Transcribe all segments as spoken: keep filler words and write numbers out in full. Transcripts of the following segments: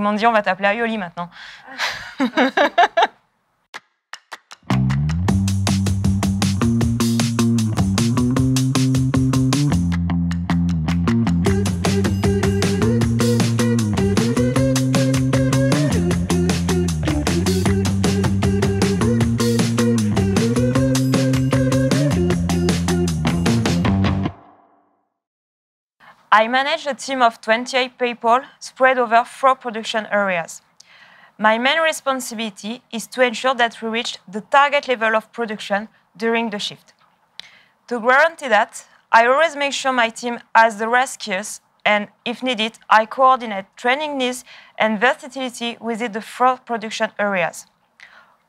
Ils m'ont dit, on va t'appeler Aïoli maintenant. Ah, I manage a team of twenty-eight people spread over four production areas. My main responsibility is to ensure that we reach the target level of production during the shift. To guarantee that, I always make sure my team has the right skills, and if needed, I coordinate training needs and versatility within the four production areas.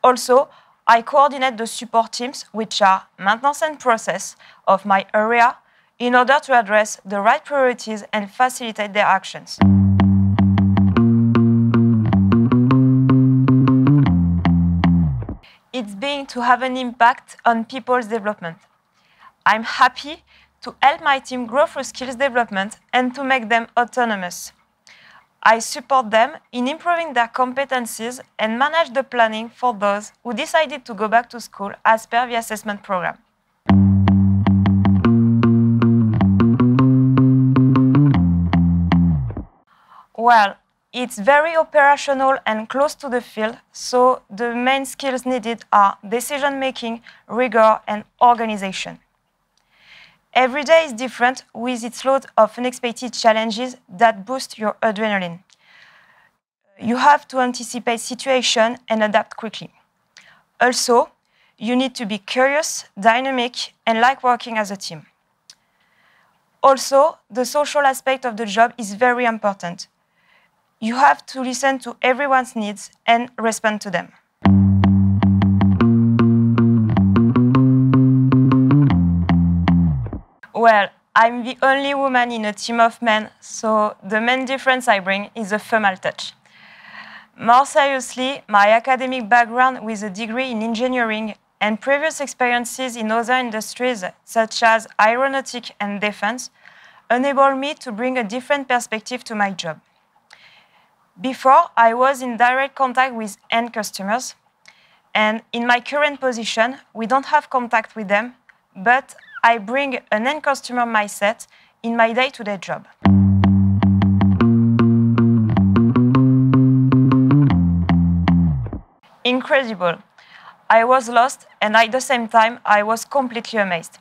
Also, I coordinate the support teams, which are maintenance and process of my area, in order to address the right priorities and facilitate their actions. It's being to have an impact on people's development. I'm happy to help my team grow through skills development and to make them autonomous. I support them in improving their competencies and manage the planning for those who decided to go back to school as per the assessment program. Well, it's very operational and close to the field, so the main skills needed are decision-making, rigor, and organization. Every day is different, with its load of unexpected challenges that boost your adrenaline. You have to anticipate situations and adapt quickly. Also, you need to be curious, dynamic, and like working as a team. Also, the social aspect of the job is very important. You have to listen to everyone's needs and respond to them. Well, I'm the only woman in a team of men, so the main difference I bring is a female touch. More seriously, my academic background with a degree in engineering and previous experiences in other industries, such as aeronautics and defense, enabled me to bring a different perspective to my job. Before, I was in direct contact with end customers, and in my current position, we don't have contact with them, but I bring an end customer mindset in my day-to-day job. Incredible. I was lost, and at the same time, I was completely amazed.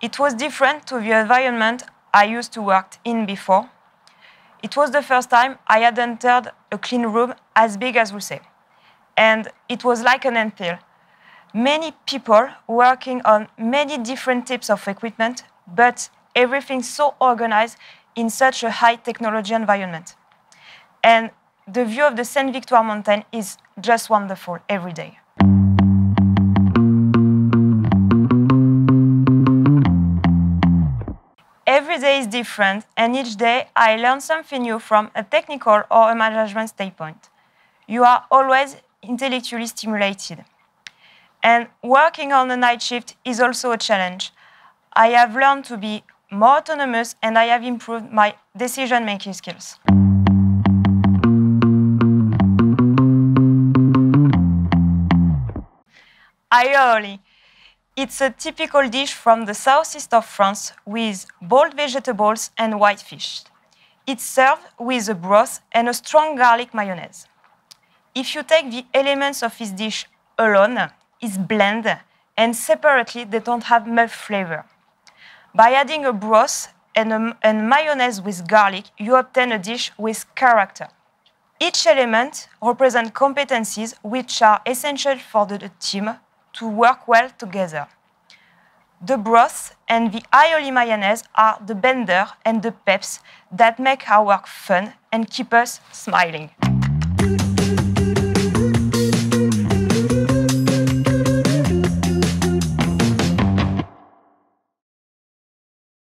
It was different to the environment I used to work in before. It was the first time I had entered a clean room as big as Rousset, and it was like an anthill. Many people working on many different types of equipment, but everything so organized in such a high technology environment. And the view of the Sainte-Victoire mountain is just wonderful every day. Every day is different, and each day I learn something new from a technical or a management standpoint. You are always intellectually stimulated. And working on a night shift is also a challenge. I have learned to be more autonomous, and I have improved my decision-making skills. Aïoli. It's a typical dish from the southeast of France with boiled vegetables and white fish. It's served with a broth and a strong garlic mayonnaise. If you take the elements of this dish alone, it's blended, and separately they don't have much flavor. By adding a broth and, a, and mayonnaise with garlic, you obtain a dish with character. Each element represents competencies which are essential for the, the team to work well together. The broth and the aioli mayonnaise are the bender and the peps that make our work fun and keep us smiling.